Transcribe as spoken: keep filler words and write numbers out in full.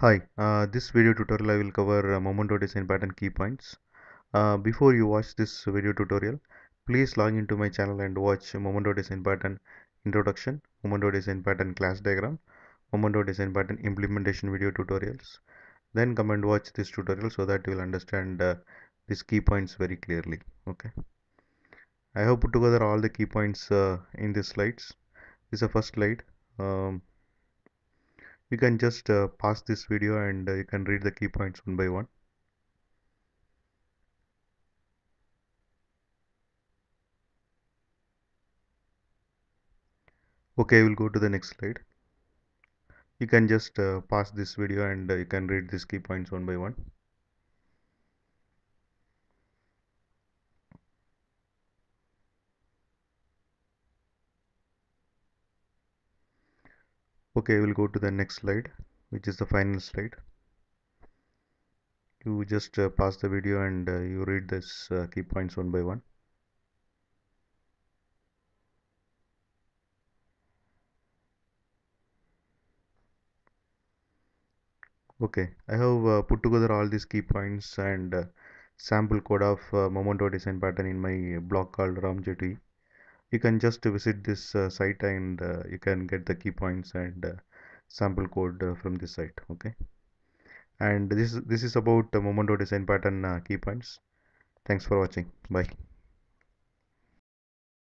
Hi, uh, this video tutorial I will cover uh, Memento design pattern key points. Uh, before you watch this video tutorial, please log into my channel and watch Memento design pattern introduction, Memento design pattern class diagram, Memento design pattern implementation video tutorials. Then come and watch this tutorial so that you will understand uh, these key points very clearly. Okay. I have put together all the key points uh, in these slides. This is the first slide. Um, You can just uh, pause this video and uh, you can read the key points one by one. Okay, we'll go to the next slide. You can just uh, pause this video and uh, you can read these key points one by one. Okay, we'll go to the next slide, which is the final slide. You just uh, pause the video and uh, you read this uh, key points one by one. Okay, I have uh, put together all these key points and uh, sample code of uh, Memento design pattern in my blog called RamJT. You can just visit this uh, site and uh, you can get the key points and uh, sample code uh, from this site. Okay, and this this is about uh, Memento design pattern uh, key points. Thanks for watching. Bye.